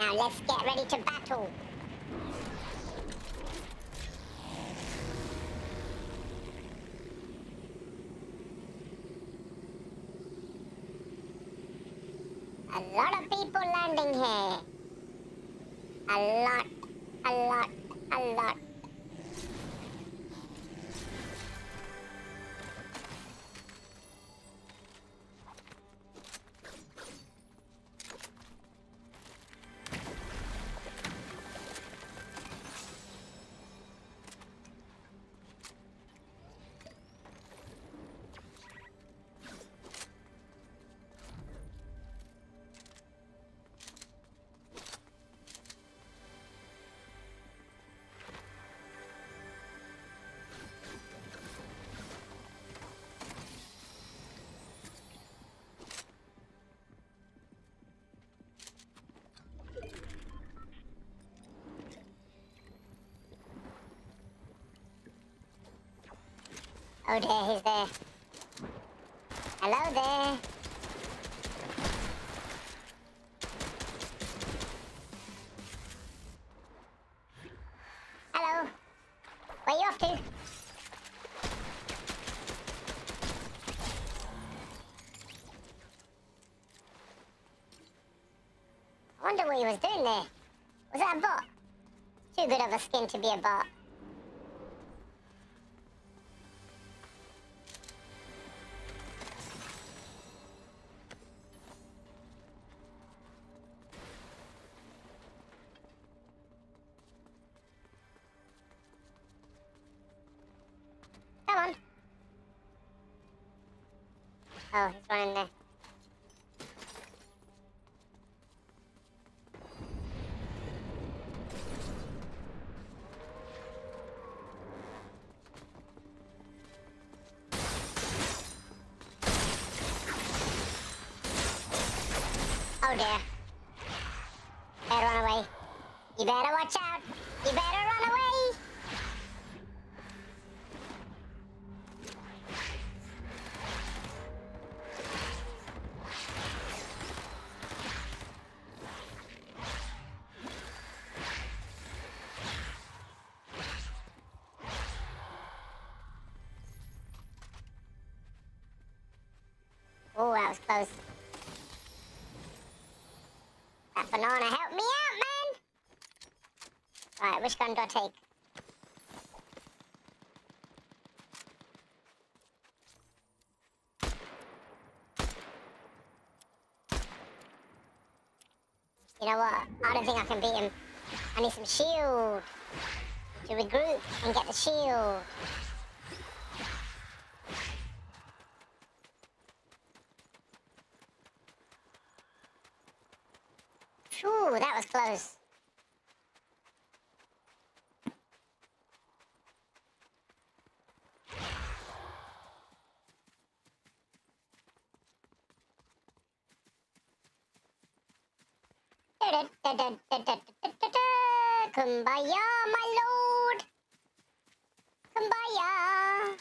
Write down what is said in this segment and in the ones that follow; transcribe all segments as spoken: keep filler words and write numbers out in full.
Now let's get ready to battle. A lot of people landing here. A lot, a lot, a lot. Oh dear, he's there. Hello there. Hello. Where are you off to? I wonder what he was doing there. Was that a bot? Too good of a skin to be a bot. Oh, he's running there. Oh dear. Better run away. You better watch out. You better run away. Oh, that was close. That banana helped me out, man! Right, which gun do I take? You know what? I don't think I can beat him. I need some shield. To regroup and get the shield. Ooh, that was close. Kumbaya, my lord. Kumbaya.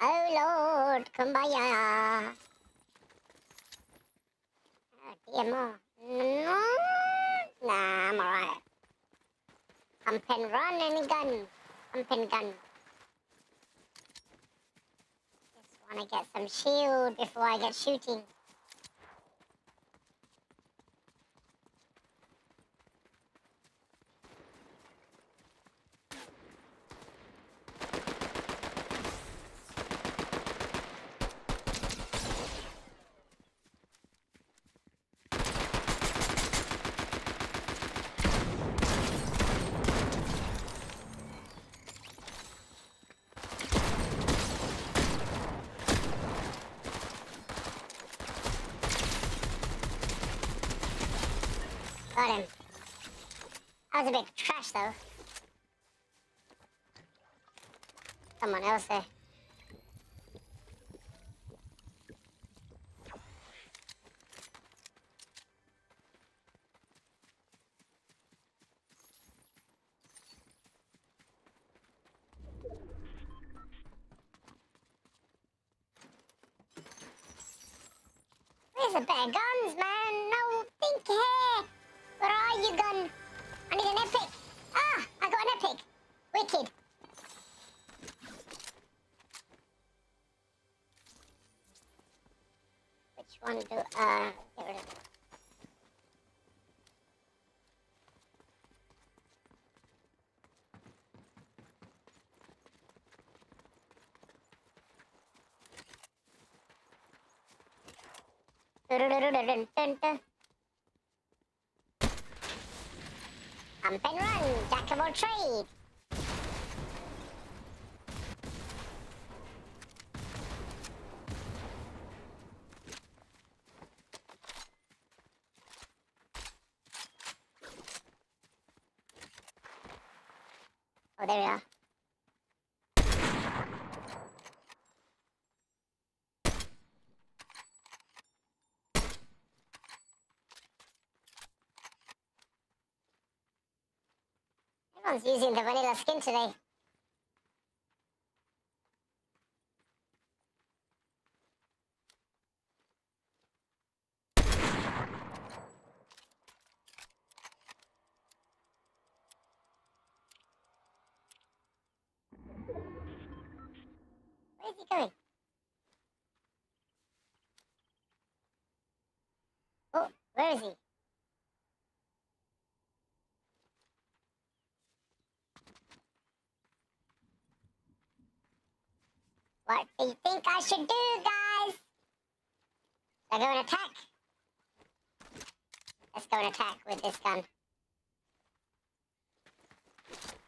Oh, lord. Kumbaya. Oh, dear ma. No. Nah, I'm alright. Pump and run and gun. Pump and gun. Just wanna get some shield before I get shooting. Got him. That was a bit trash though. Someone else there. Where's the better guns, man? No, think here. Where are you, gun? I need an epic. Ah, I got an epic. Wicked. Which one do I get rid of? I'm Pump and run, jack of all trade. Oh, there we are. Everyone's using the vanilla skin today. Where is he going? Oh, where is he? What do you think I should do, guys? Should I go and attack? Let's go and attack with this gun.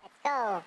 Let's go.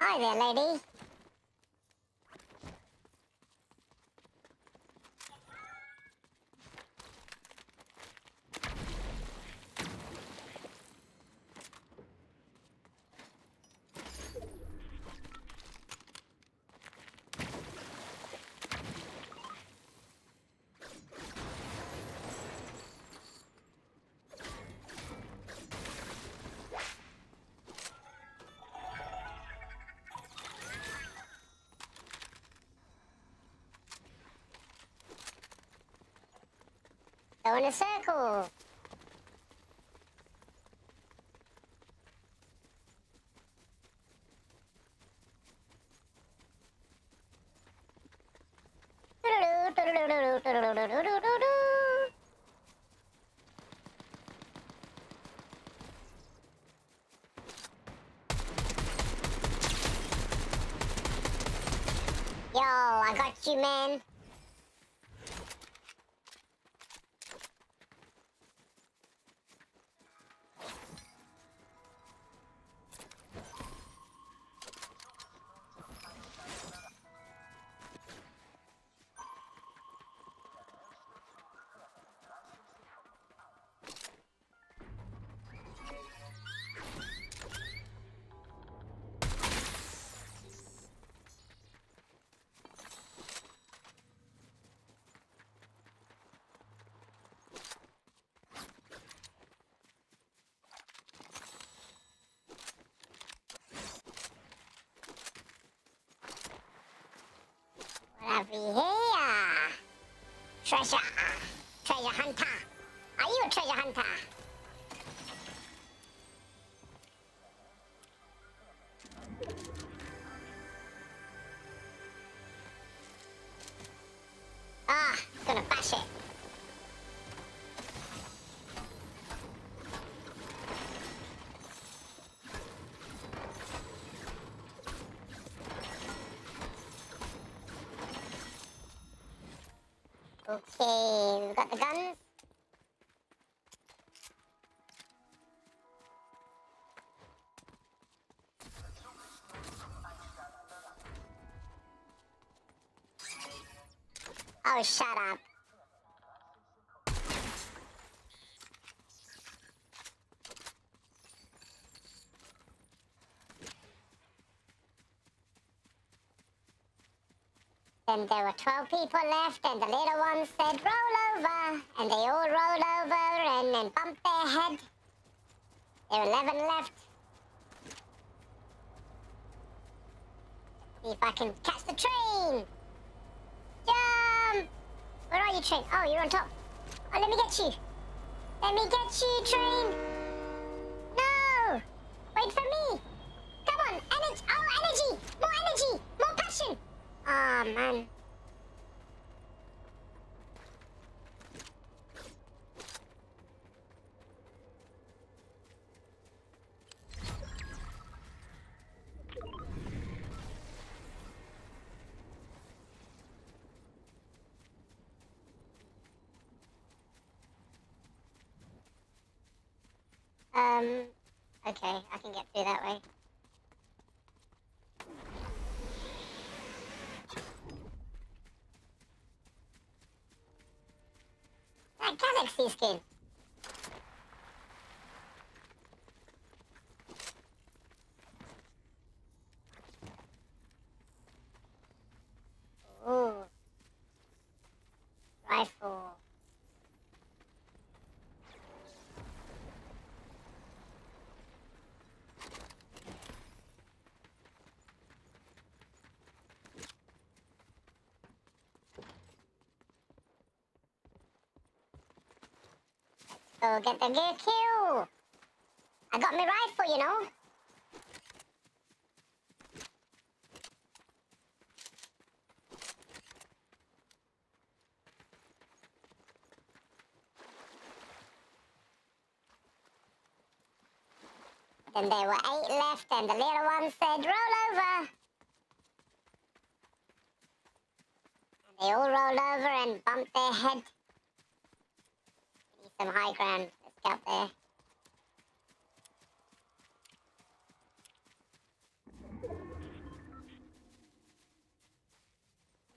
Hi there, lady. Go in a circle. Yo, I got you, man. Here, treasure, treasure hunter. Are you a treasure hunter? Ah, gonna bash it. Okay, we've got the guns. Oh, shut up. Then there were twelve people left, and the little one said, roll over. And they all rolled over and, and bumped their head. There were eleven left. See if I can catch the train. Jump! Where are you, train? Oh, you're on top. Oh, let me get you. Let me get you, train. No! Wait for me. Come on, energy. Oh, energy. More energy. More passion. Oh, man. Um, okay, I can get through that way. Galaxy skin. Ooh. Rifle. Go get the gear kill. I got my rifle, you know. Then there were eight left, and the little one said, roll over. And they all rolled over and bumped their head. Some high ground. Let's get up there.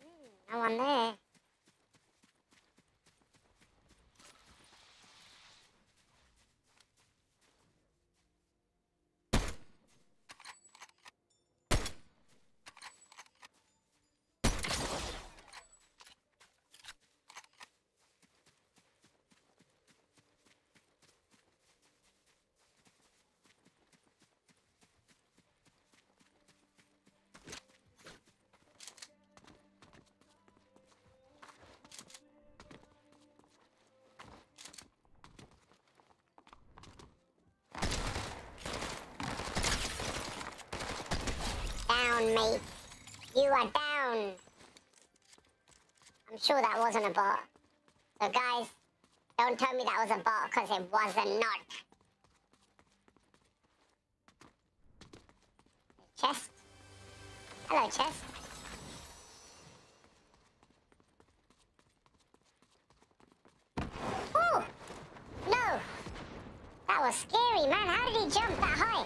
Mm, no one there. Mate, you are down. I'm sure that wasn't a bot. So guys, don't tell me that was a bot, because it was not. Chest. Hello, chest. Oh no, that was scary, man. How did he jump that high?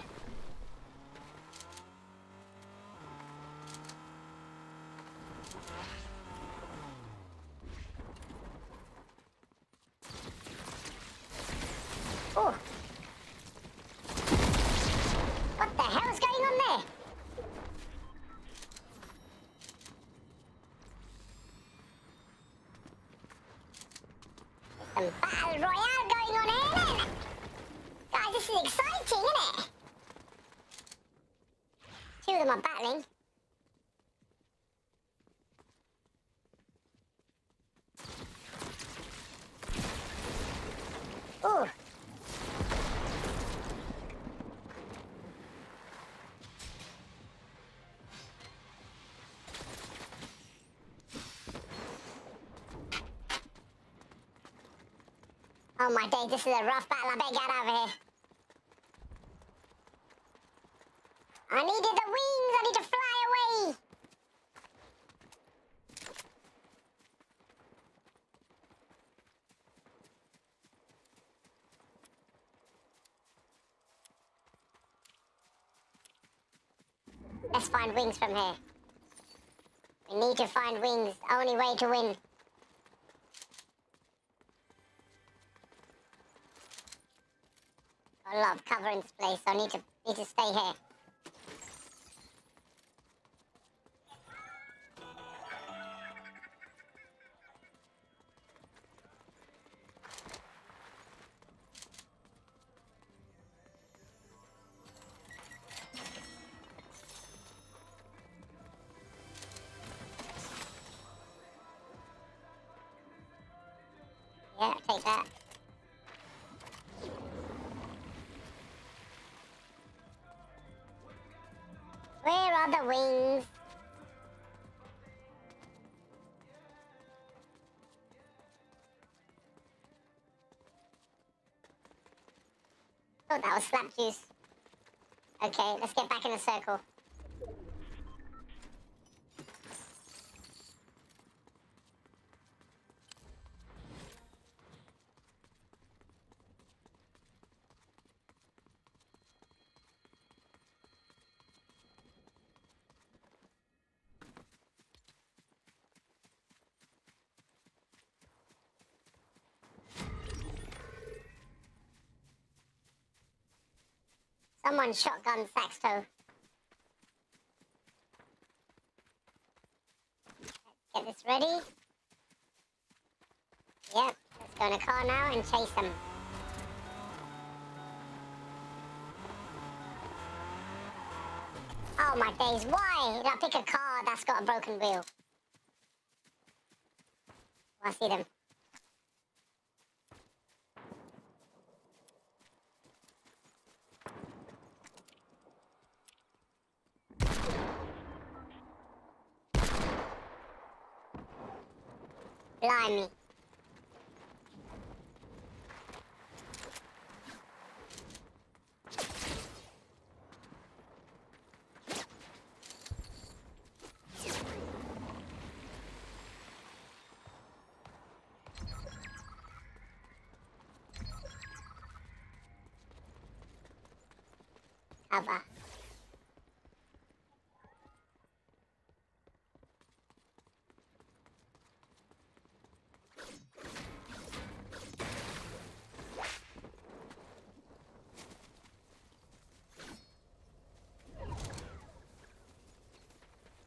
Oh. What the hell is going on there? There's some battle royale going on here, isn't it? Guys, this is exciting, isn't it? Two of them are battling. Oh. Oh my days, this is a rough battle. I better get out of here. I needed the wings. I need to fly away. Let's find wings from here. We need to find wings. Only way to win. Got a lot of cover in this place, so I need to need to stay here. Yeah, take that. Where are the wings? Oh, that was slap juice. Okay, let's get back in a circle. Someone shotgun Saxto. Let's get this ready. Yep, let's go in a car now and chase them. Oh my days, why did I pick a car that's got a broken wheel? I see them. Blimey. Cover.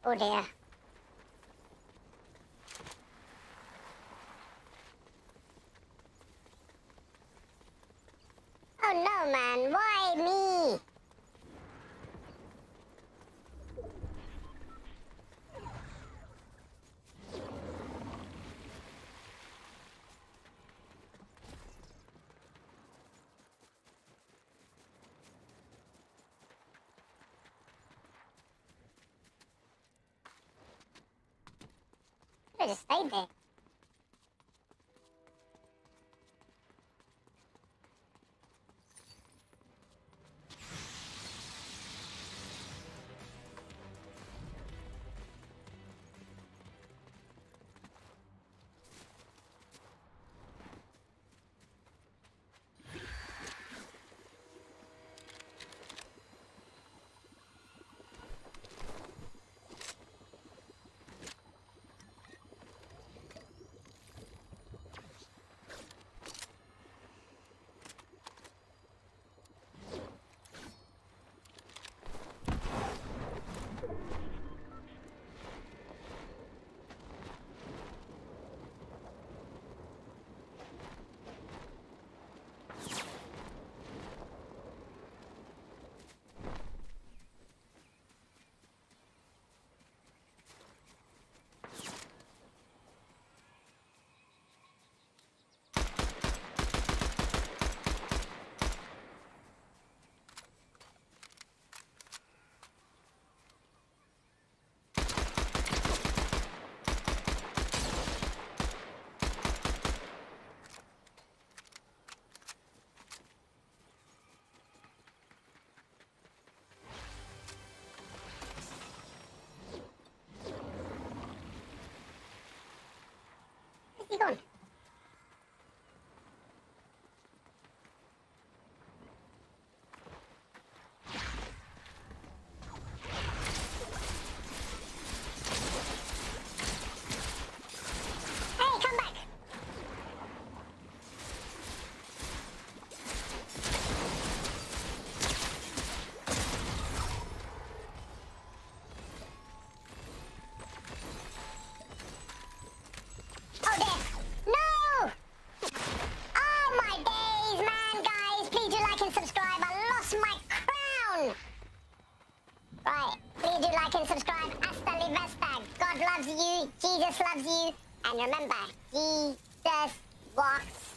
Oh dear. Oh no, man, why me? I just stayed there. Right, please do like and subscribe. Hasta la vista. God loves you, Jesus loves you, and remember, Jesus walks.